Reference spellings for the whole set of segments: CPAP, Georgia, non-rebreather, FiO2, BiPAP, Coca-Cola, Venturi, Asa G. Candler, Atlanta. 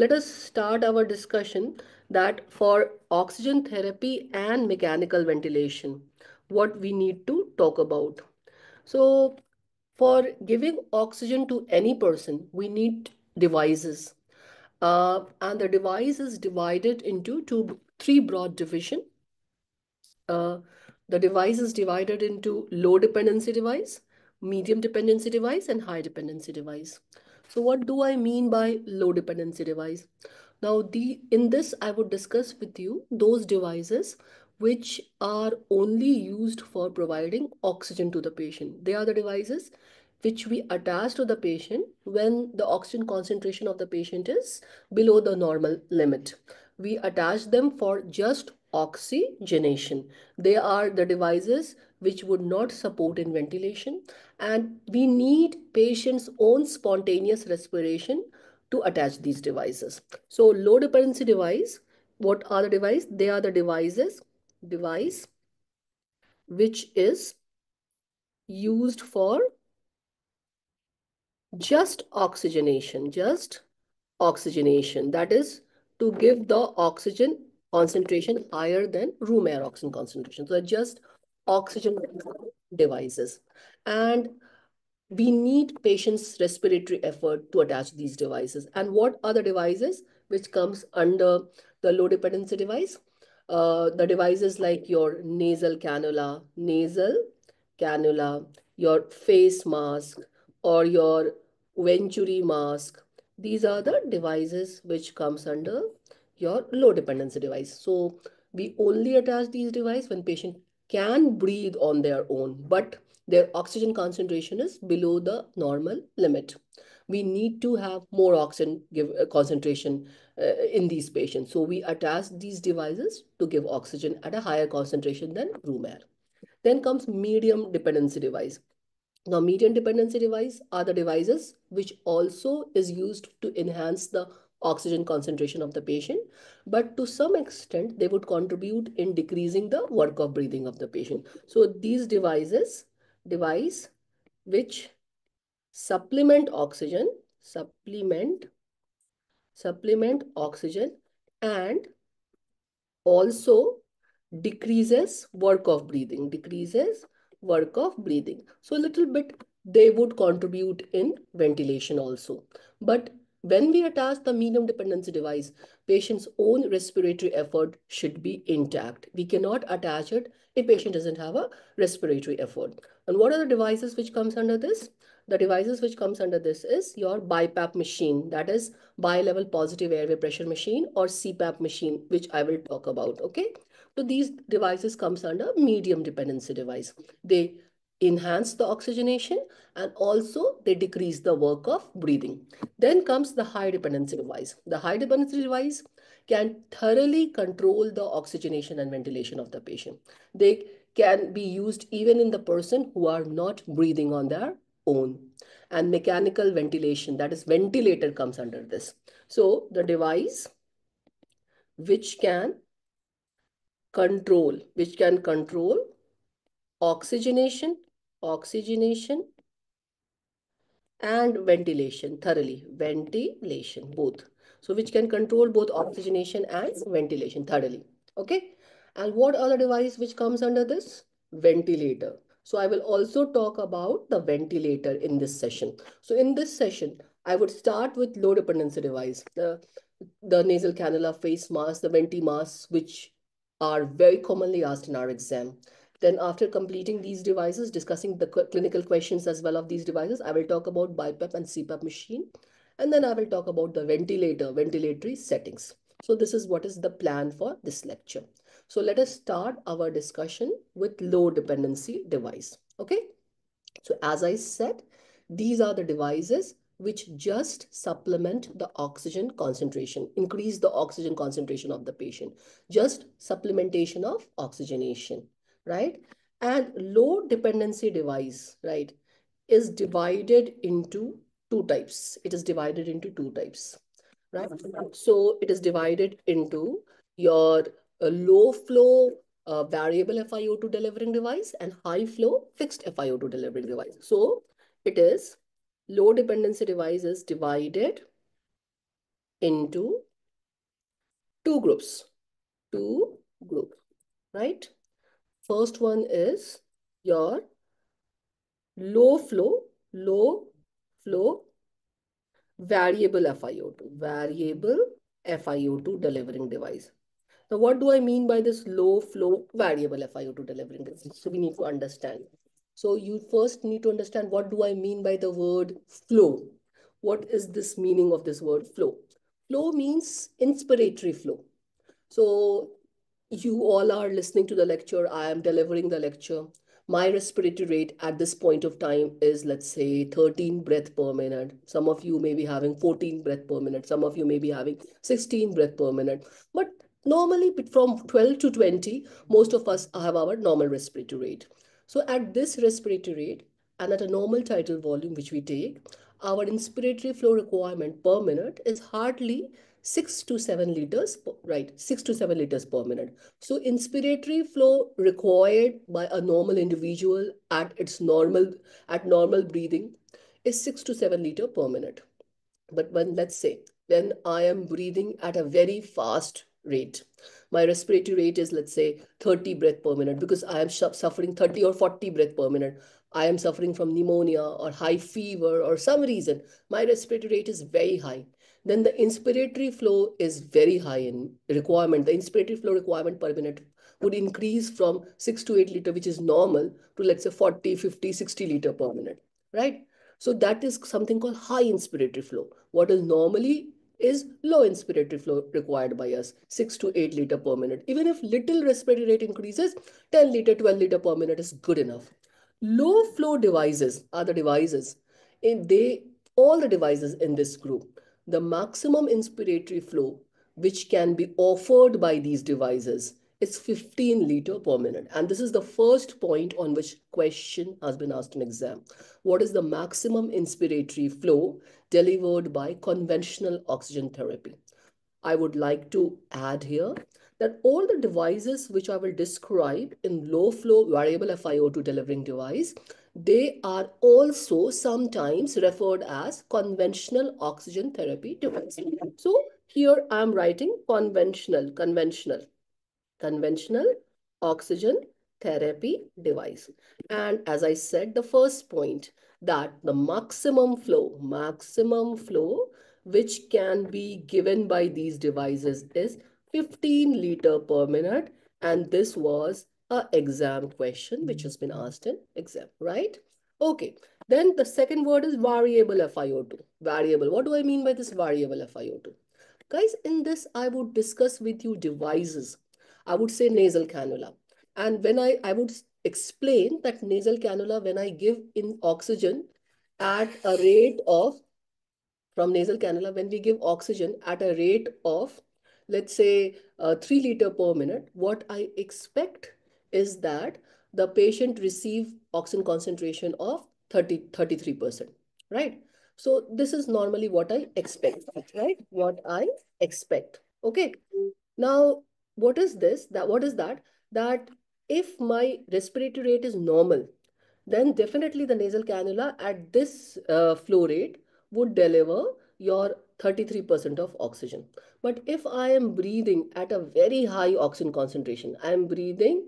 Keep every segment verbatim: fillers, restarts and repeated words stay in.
let us start our discussion that for oxygen therapy and mechanical ventilation, what we need to talk about. So for giving oxygen to any person, we need devices. Uh, and the device is divided into two, three broad division. Uh, the device is divided into low dependency device, medium dependency device, and high dependency device. So what do I mean by low dependency device? Now, the in this, I would discuss with you those devices which are only used for providing oxygen to the patient. They are the devices which we attach to the patient when the oxygen concentration of the patient is below the normal limit. We attach them for just oxygenation. They are the devices which would not support in ventilation, and we need patient's own spontaneous respiration to attach these devices. So low dependency device, what are the device? They are the devices, device which is used for just oxygenation, just oxygenation. That is to give the oxygen concentration higher than room air oxygen concentration. So just oxygen devices. And we need patient's respiratory effort to attach these devices. And what are the devices which comes under the low dependency device? Uh, the devices like your nasal cannula, nasal cannula, your face mask, or your venturi mask. These are the devices which comes under your low dependency device. So we only attach these devices when patient can breathe on their own, but their oxygen concentration is below the normal limit. We need to have more oxygen give, uh, concentration uh, in these patients. So we attach these devices to give oxygen at a higher concentration than room air. Then comes medium dependency device. Now, medium dependency device are the devices which also is used to enhance the oxygen concentration of the patient, but to some extent they would contribute in decreasing the work of breathing of the patient. So these devices, device which supplement oxygen, supplement, supplement oxygen and also decreases work of breathing, decreases work of breathing. So a little bit they would contribute in ventilation also. But when we attach the medium dependency device, patient's own respiratory effort should be intact. We cannot attach it if patient doesn't have a respiratory effort. And what are the devices which comes under this? The devices which comes under this is your BiPAP machine, that is bilevel positive airway pressure machine, or C PAP machine, which I will talk about, okay? So these devices comes under medium dependency device. They enhance the oxygenation and also they decrease the work of breathing. Then comes the high dependency device. The high dependency device can thoroughly control the oxygenation and ventilation of the patient. They can be used even in the person who are not breathing on their own. And mechanical ventilation, that is ventilator, comes under this. So the device which can control, which can control oxygenation, oxygenation and ventilation thoroughly, ventilation both. So which can control both oxygenation and ventilation thoroughly, okay? And what other device which comes under this? Ventilator. So I will also talk about the ventilator in this session. So in this session, I would start with low dependency device, the, the nasal cannula, face mask, the venti masks, which are very commonly asked in our exam. Then after completing these devices, discussing the clinical questions as well of these devices, I will talk about BiPAP and C PAP machine. And then I will talk about the ventilator, ventilatory settings. So this is what is the plan for this lecture. So let us start our discussion with low dependency device, okay? So as I said, these are the devices which just supplement the oxygen concentration, increase the oxygen concentration of the patient, just supplementation of oxygenation. Right? And low dependency device, right, is divided into two types. It is divided into two types, right? So it is divided into your uh, low flow uh, variable F i O two delivering device and high flow fixed F i O two delivering device. So it is low dependency device is divided into two groups, two group, right? First one is your low flow, low flow variable F i O two, variable F i O two delivering device. Now, what do I mean by this low flow variable F i O two delivering device? So we need to understand. So you first need to understand, what do I mean by the word flow? What is this meaning of this word flow? Flow means inspiratory flow. So you all are listening to the lecture. I am delivering the lecture. My respiratory rate at this point of time is, let's say, thirteen breath per minute. Some of you may be having fourteen breath per minute. Some of you may be having sixteen breath per minute. But normally from twelve to twenty, most of us have our normal respiratory rate. So at this respiratory rate and at a normal tidal volume which we take, our inspiratory flow requirement per minute is hardly six to seven liters, right? Six to seven liters per minute. So inspiratory flow required by a normal individual at its normal, at normal breathing is six to seven liter per minute. But when, let's say, when I am breathing at a very fast rate, my respiratory rate is, let's say, thirty breath per minute, because I am suffering thirty or forty breath per minute. I am suffering from pneumonia or high fever or some reason. My respiratory rate is very high. Then the inspiratory flow is very high in requirement. The inspiratory flow requirement per minute would increase from six to eight liter, which is normal, to, let's say, forty, fifty, sixty liter per minute, right? So that is something called high inspiratory flow. What is normally is low inspiratory flow required by us, six to eight liter per minute. Even if little respiratory rate increases, ten liter, twelve liter per minute is good enough. Low flow devices are the devices, in they, all the devices in this group, the maximum inspiratory flow which can be offered by these devices is fifteen liter per minute. And this is the first point on which question has been asked in exam. What is the maximum inspiratory flow delivered by conventional oxygen therapy? I would like to add here that all the devices which I will describe in low flow variable F i O two delivering device, they are also sometimes referred as conventional oxygen therapy devices. So here I'm writing conventional, conventional. Conventional oxygen therapy device. And as I said, the first point, that the maximum flow, maximum flow, which can be given by these devices is fifteen liter per minute. And this was an exam question, which has been asked in exam, right? Okay. Then the second word is variable F i O two. Variable. What do I mean by this variable F i O two? Guys, in this, I would discuss with you devices. I would say nasal cannula. And when I, I would explain that nasal cannula, when I give in oxygen at a rate of, from nasal cannula, when we give oxygen at a rate of, let's say, uh, three liter per minute, what I expect is that the patient receive oxygen concentration of thirty, thirty-three percent, right? So this is normally what I expect, right? What I expect, okay? Now, what is this? That what is that? That if my respiratory rate is normal, then definitely the nasal cannula at this uh, flow rate would deliver your thirty-three percent of oxygen. But if I am breathing at a very high oxygen concentration, I am breathing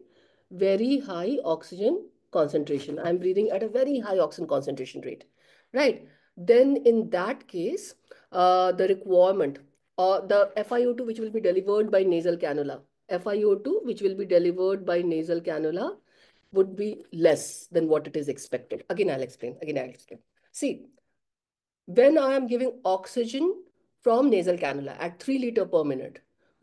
very high oxygen concentration. I am breathing at a very high oxygen concentration rate, right? Then in that case, uh, the requirement, Uh, the F i O two which will be delivered by nasal cannula, F i O two which will be delivered by nasal cannula would be less than what it is expected. Again, I'll explain. Again, I'll explain. See, when I am giving oxygen from nasal cannula at three liter per minute,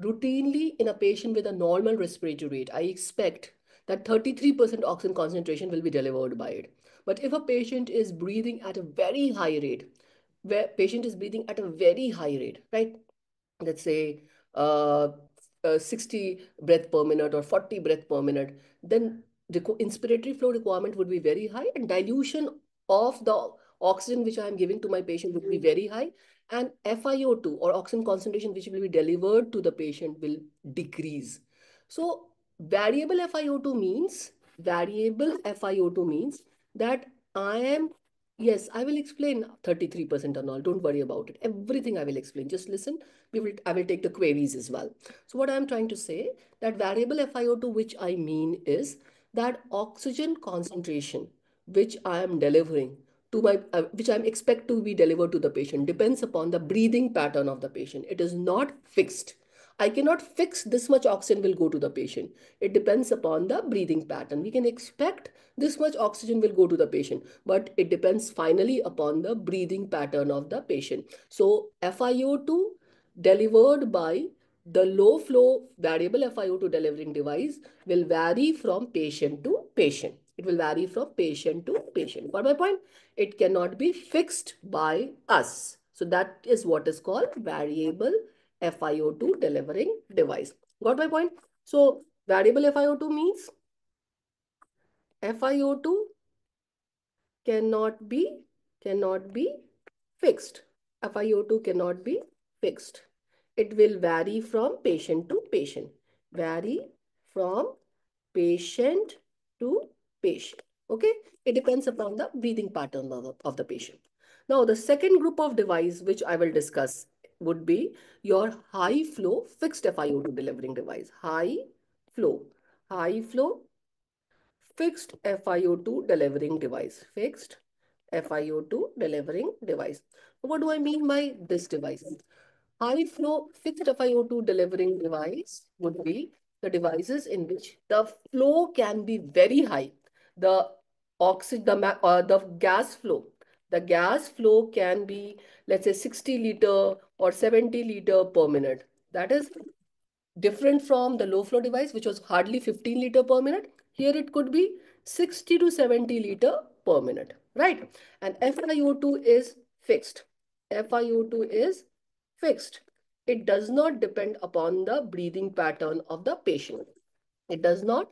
routinely in a patient with a normal respiratory rate, I expect that thirty-three percent oxygen concentration will be delivered by it. But if a patient is breathing at a very high rate, where patient is breathing at a very high rate, right? Let's say uh, uh, sixty breath per minute or forty breath per minute, then the inspiratory flow requirement would be very high and dilution of the oxygen which I am giving to my patient would be very high, and F i O two or oxygen concentration which will be delivered to the patient will decrease. So variable F i O two means, variable F i O two means that I am Yes, I will explain thirty-three percent and all. Don't worry about it. Everything I will explain. Just listen. We will. I will take the queries as well. So what I am trying to say, that variable F i O two, which I mean is that oxygen concentration which I am delivering to my, uh, which I am expect to be delivered to the patient, depends upon the breathing pattern of the patient. It is not fixed. I cannot fix this much oxygen will go to the patient. It depends upon the breathing pattern. We can expect this much oxygen will go to the patient, but it depends finally upon the breathing pattern of the patient. So F i O two delivered by the low flow variable F i O two delivering device will vary from patient to patient. It will vary from patient to patient. Got my point? It cannot be fixed by us. So that is what is called variable F i O two delivering device. Got my point? So variable F i O two means F i O two cannot be, cannot be fixed. F i O two cannot be fixed. It will vary from patient to patient. Vary from patient to patient. Okay? It depends upon the breathing pattern of the, of the patient. Now, the second group of device which I will discuss would be your high flow fixed F i O two delivering device. High flow, high flow fixed F i O two delivering device. Fixed F i O two delivering device. What do I mean by this device? High flow fixed F i O two delivering device would be the devices in which the flow can be very high. The oxygen, the, uh, the gas flow. The gas flow can be, let's say, sixty liter or seventy liter per minute. That is different from the low flow device, which was hardly fifteen liter per minute. Here it could be sixty to seventy liter per minute, right? And F i O two is fixed. F i O two is fixed. It does not depend upon the breathing pattern of the patient. It does not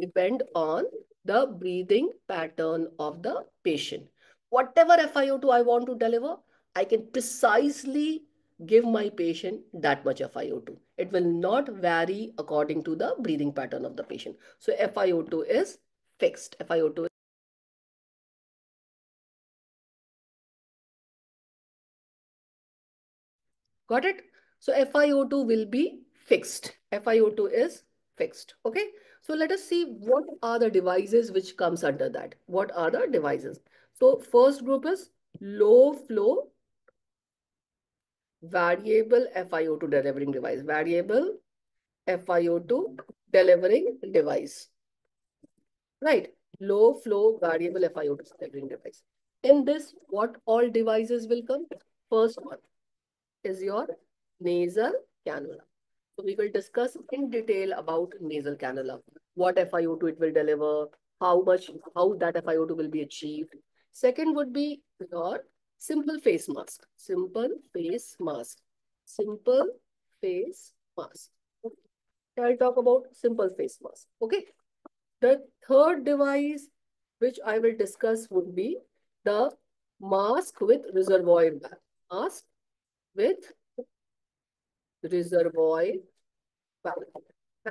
depend on the breathing pattern of the patient. Whatever F i O two I want to deliver, I can precisely give my patient that much F i O two. It will not vary according to the breathing pattern of the patient. So F i O two is fixed. F i O two Got it? So F i O two will be fixed. F i O two is fixed. Okay. So let us see what are the devices which comes under that. What are the devices? So first group is low flow variable F i O two delivering device. Variable F i O two delivering device. Right. Low flow variable F i O two delivering device. In this, what all devices will come? First one is your nasal cannula. So we will discuss in detail about nasal cannula. What F i O two it will deliver, how much, how that F i O two will be achieved. Second would be your simple face mask. Simple face mask. Simple face mask. Okay. I'll talk about simple face mask. Okay. The third device which I will discuss would be the mask with reservoir bag. Mask with reservoir bag.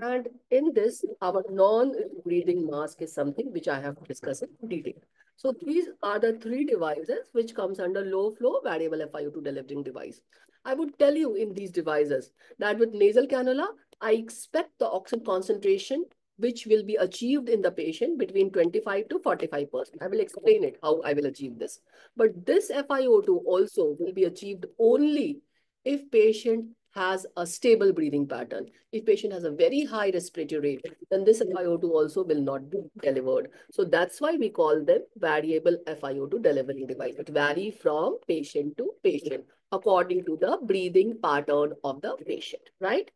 And in this, our non-breathing mask is something which I have discussed in detail. So these are the three devices which comes under low flow variable F i O two delivering device. I would tell you in these devices that with nasal cannula, I expect the oxygen concentration which will be achieved in the patient between twenty-five to forty-five percent. I will explain it, how I will achieve this. But this F i O two also will be achieved only if patient has a stable breathing pattern. If patient has a very high respiratory rate, then this F i O two also will not be delivered. So that's why we call them variable F i O two delivery device. It varies from patient to patient according to the breathing pattern of the patient, right?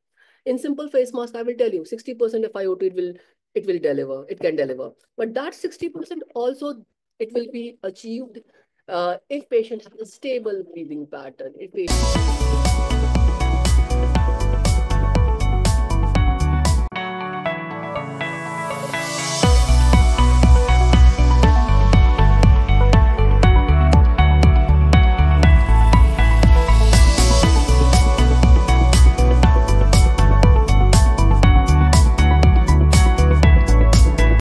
In simple face mask, I will tell you sixty percent F i O two it will, it will deliver, it can deliver. But that sixty percent also, it will be achieved uh, if patient has a stable breathing pattern. If patient